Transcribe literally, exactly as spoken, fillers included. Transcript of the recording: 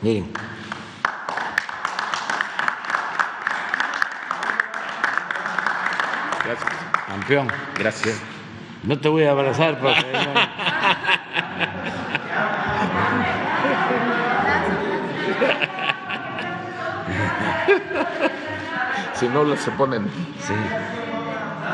Miren. Gracias. Campeón. Gracias. No te voy a abrazar para que no... si no, se ponen. Sí.